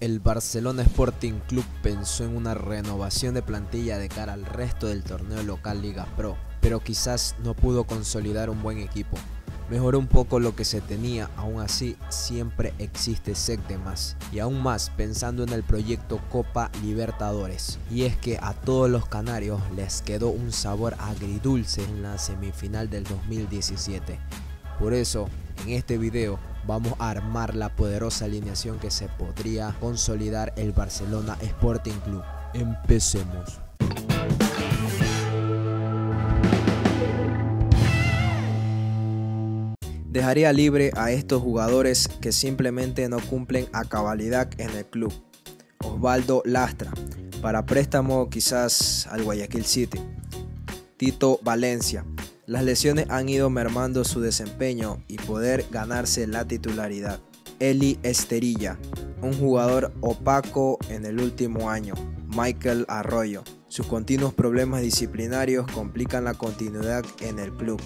El Barcelona Sporting Club pensó en una renovación de plantilla de cara al resto del torneo local Liga Pro, pero quizás no pudo consolidar un buen equipo. Mejoró un poco lo que se tenía, aún así siempre existe sed de más, y aún más pensando en el proyecto Copa Libertadores. Y es que a todos los canarios les quedó un sabor agridulce en la semifinal del 2017. Por eso, en este video vamos a armar la poderosa alineación que se podría consolidar el Barcelona Sporting Club. Empecemos. Dejaría libre a estos jugadores que simplemente no cumplen a cabalidad en el club. Osvaldo Lastra, para préstamo quizás al Guayaquil City. Tito Valencia. Las lesiones han ido mermando su desempeño y poder ganarse la titularidad. Eli Esterilla, un jugador opaco en el último año. Michael Arroyo, sus continuos problemas disciplinarios complican la continuidad en el club.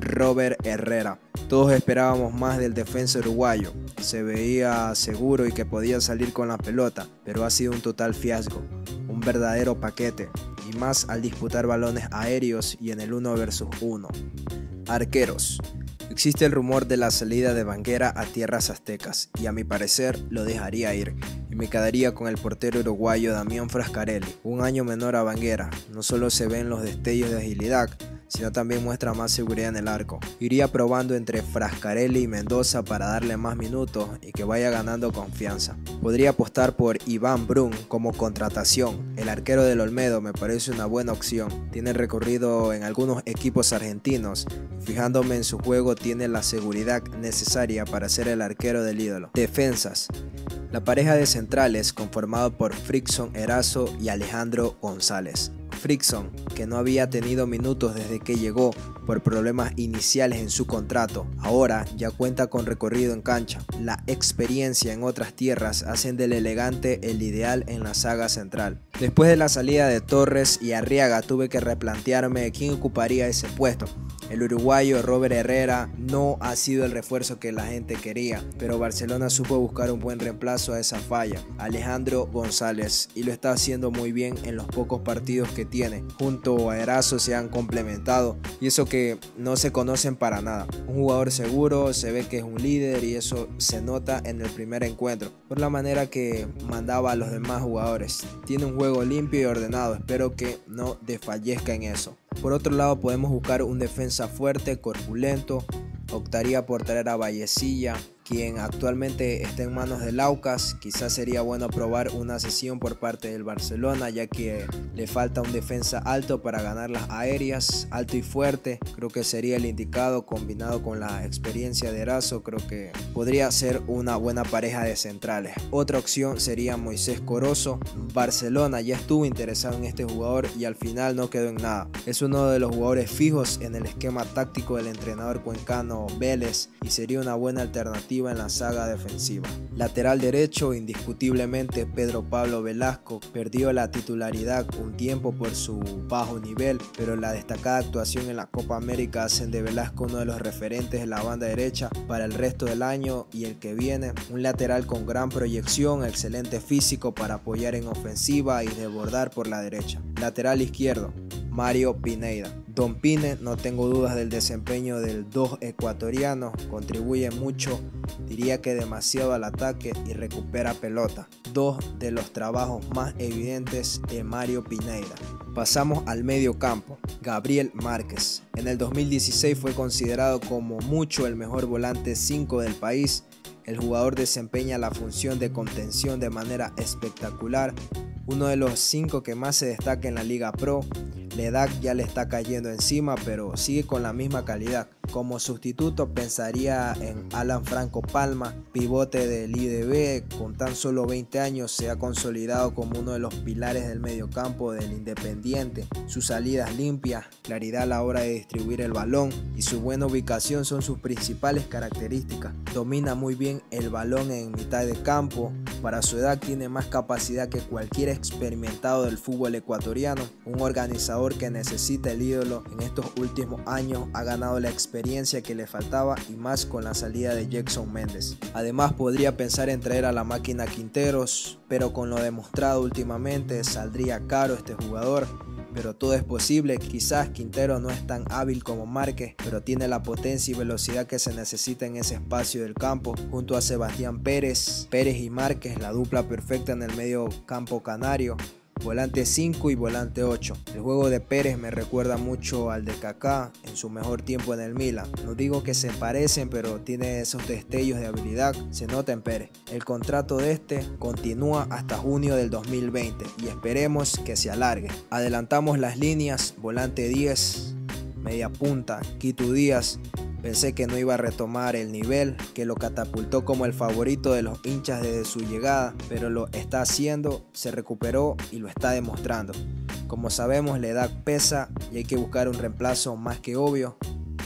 Robert Herrera, todos esperábamos más del defensa uruguayo, se veía seguro y que podía salir con la pelota, pero ha sido un total fiasco, un verdadero paquete. Y más al disputar balones aéreos y en el 1 vs 1. Arqueros. Existe el rumor de la salida de Banguera a tierras aztecas y a mi parecer lo dejaría ir y me quedaría con el portero uruguayo Damián Frascarelli, un año menor a Banguera. No solo se ven los destellos de agilidad, sino también muestra más seguridad en el arco. Iría probando entre Frascarelli y Mendoza para darle más minutos y que vaya ganando confianza. Podría apostar por Iván Brun como contratación. El arquero del Olmedo me parece una buena opción. Tiene recorrido en algunos equipos argentinos. Fijándome en su juego, tiene la seguridad necesaria para ser el arquero del ídolo. Defensas. La pareja de centrales conformado por Frickson Erazo y Alejandro González. Frickson, que no había tenido minutos desde que llegó por problemas iniciales en su contrato, ahora ya cuenta con recorrido en cancha. La experiencia en otras tierras hacen del elegante el ideal en la saga central. Después de la salida de Torres y Arriaga tuve que replantearme quién ocuparía ese puesto. El uruguayo Robert Herrera no ha sido el refuerzo que la gente quería, pero Barcelona supo buscar un buen reemplazo a esa falla, Alejandro González, y lo está haciendo muy bien en los pocos partidos que tiene. Junto a Erazo se han complementado, y eso que no se conocen para nada. Un jugador seguro, se ve que es un líder y eso se nota en el primer encuentro, por la manera que mandaba a los demás jugadores. Tiene un juego limpio y ordenado, espero que no desfallezca en eso. Por otro lado, podemos buscar un defensa fuerte, corpulento. Optaría por traer a Vallecilla, quien actualmente está en manos del Aucas. Quizás sería bueno probar una cesión por parte del Barcelona, ya que le falta un defensa alto para ganar las aéreas, alto y fuerte. Creo que sería el indicado, combinado con la experiencia de Erazo. Creo que podría ser una buena pareja de centrales. Otra opción sería Moisés Coroso. Barcelona ya estuvo interesado en este jugador y al final no quedó en nada. Es uno de los jugadores fijos en el esquema táctico del entrenador cuencano Vélez y sería una buena alternativa en la saga defensiva. Lateral derecho, indiscutiblemente Pedro Pablo Velasco. Perdió la titularidad un tiempo por su bajo nivel, pero la destacada actuación en la Copa América hacen de Velasco uno de los referentes de la banda derecha para el resto del año y el que viene. Un lateral con gran proyección, excelente físico para apoyar en ofensiva y desbordar por la derecha. Lateral izquierdo, Mario Pineida. Don Pine, no tengo dudas del desempeño del 2 ecuatoriano, contribuye mucho, diría que demasiado al ataque y recupera pelota. Dos de los trabajos más evidentes de Mario Pineida. Pasamos al medio campo. Gabriel Márquez. En el 2016 fue considerado como mucho el mejor volante 5 del país. El jugador desempeña la función de contención de manera espectacular. Uno de los 5 que más se destaca en la Liga Pro. La edad ya le está cayendo encima, pero sigue con la misma calidad. Como sustituto pensaría en Alan Franco Palma, pivote del IDB, con tan solo 20 años se ha consolidado como uno de los pilares del mediocampo del Independiente. Sus salidas limpias, claridad a la hora de distribuir el balón y su buena ubicación son sus principales características. Domina muy bien el balón en mitad de campo, para su edad tiene más capacidad que cualquier experimentado del fútbol ecuatoriano, un organizador que necesita el ídolo. En estos últimos años ha ganado la experiencia experiencia que le faltaba y más con la salida de Jackson Méndez. Además podría pensar en traer a la máquina Quinteros, pero con lo demostrado últimamente saldría caro este jugador. Pero todo es posible, quizás Quintero no es tan hábil como Márquez, pero tiene la potencia y velocidad que se necesita en ese espacio del campo, junto a Sebastián Pérez. Pérez y Márquez, la dupla perfecta en el medio campo canario, volante 5 y volante 8. El juego de Pérez me recuerda mucho al de Kaká en su mejor tiempo en el Milan. No digo que se parecen, pero tiene esos destellos de habilidad, se nota en Pérez. El contrato de este continúa hasta junio del 2020 y esperemos que se alargue. Adelantamos las líneas, volante 10, media punta, Kitu Díaz. Pensé que no iba a retomar el nivel que lo catapultó como el favorito de los hinchas desde su llegada, pero lo está haciendo, se recuperó y lo está demostrando. Como sabemos, la edad pesa y hay que buscar un reemplazo más que obvio.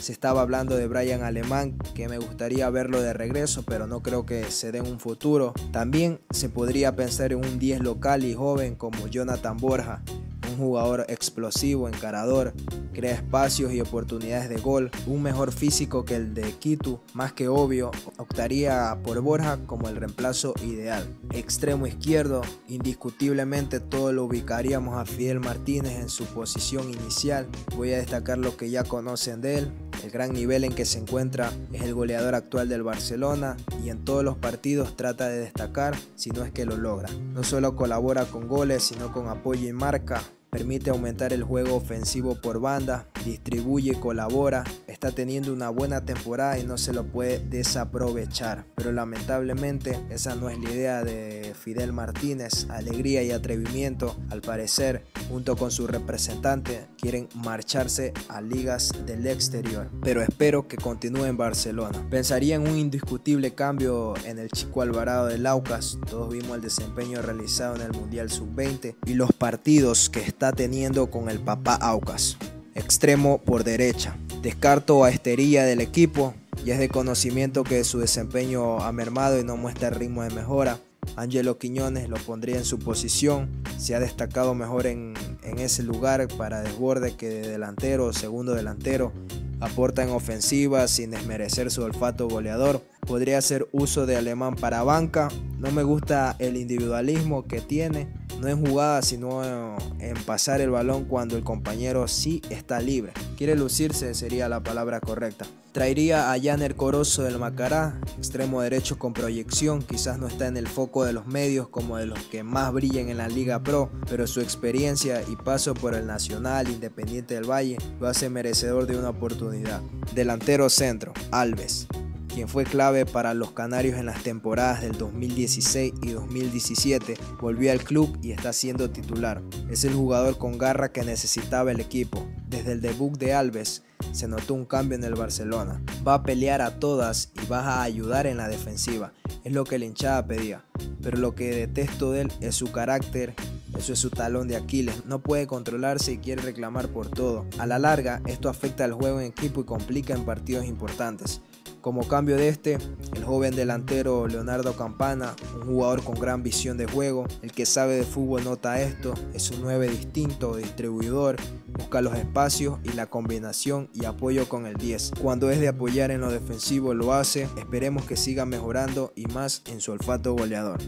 Se estaba hablando de Bryan Alemán, que me gustaría verlo de regreso, pero no creo que se dé en un futuro. También se podría pensar en un 10 local y joven como Jonathan Borja, un jugador explosivo, encarador, crea espacios y oportunidades de gol, un mejor físico que el de Kitu, más que obvio. Optaría por Borja como el reemplazo ideal. Extremo izquierdo, indiscutiblemente todo lo ubicaríamos a Fidel Martínez en su posición inicial. Voy a destacar lo que ya conocen de él. El gran nivel en que se encuentra, es el goleador actual del Barcelona y en todos los partidos trata de destacar, si no es que lo logra. No solo colabora con goles, sino con apoyo y marca. Permite aumentar el juego ofensivo por banda, distribuye y colabora. Está teniendo una buena temporada y no se lo puede desaprovechar. Pero lamentablemente esa no es la idea de Fidel Martínez. Alegría y atrevimiento, al parecer, junto con su representante, quieren marcharse a ligas del exterior. Pero espero que continúe en Barcelona. Pensaría en un indiscutible cambio en el chico Alvarado del Aucas. Todos vimos el desempeño realizado en el Mundial Sub-20 y los partidos que está teniendo con el papá Aucas. Extremo por derecha. Descarto a Esterilla del equipo, y es de conocimiento que su desempeño ha mermado y no muestra ritmo de mejora. Ángelo Quiñones lo pondría en su posición, se ha destacado mejor en ese lugar para desborde que de delantero o segundo delantero. Aporta en ofensiva sin desmerecer su olfato goleador. Podría hacer uso de Alemán para banca. No me gusta el individualismo que tiene, no en jugada sino en pasar el balón cuando el compañero sí está libre. Quiere lucirse sería la palabra correcta. Traería a Janner Coroso del Macará, extremo derecho con proyección, quizás no está en el foco de los medios como de los que más brillan en la Liga Pro, pero su experiencia y paso por el Nacional Independiente del Valle lo hace merecedor de una oportunidad. Delantero centro, Alves, quien fue clave para los canarios en las temporadas del 2016 y 2017, volvió al club y está siendo titular. Es el jugador con garra que necesitaba el equipo. Desde el debut de Alves se notó un cambio en el Barcelona. Va a pelear a todas y va a ayudar en la defensiva, es lo que la hinchada pedía. Pero lo que detesto de él es su carácter. Eso es su talón de Aquiles, no puede controlarse y quiere reclamar por todo. A la larga, esto afecta al juego en equipo y complica en partidos importantes. Como cambio de este, el joven delantero Leonardo Campana, un jugador con gran visión de juego. El que sabe de fútbol nota esto, es un 9 distinto, distribuidor, busca los espacios y la combinación y apoyo con el 10. Cuando es de apoyar en lo defensivo lo hace, esperemos que siga mejorando y más en su olfato goleador.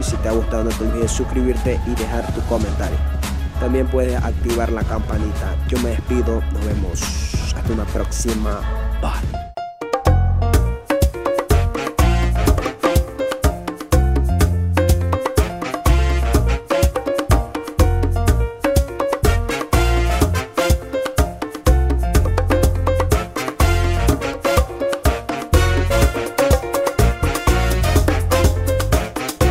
Si te ha gustado, no te olvides suscribirte y dejar tu comentario. También puedes activar la campanita. Yo me despido, nos vemos hasta una próxima. Bye.